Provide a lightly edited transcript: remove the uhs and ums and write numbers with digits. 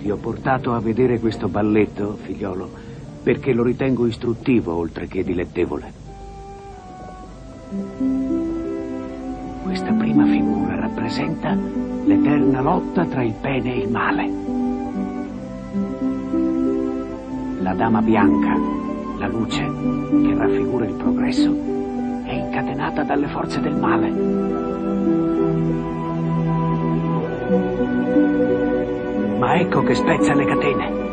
Ti ho portato a vedere questo balletto, figliolo, perché lo ritengo istruttivo oltre che dilettevole. Questa prima figura rappresenta l'eterna lotta tra il bene e il male. La dama bianca, la luce, che raffigura il progresso, è incatenata dalle forze del male. Ma ecco che spezza le catene.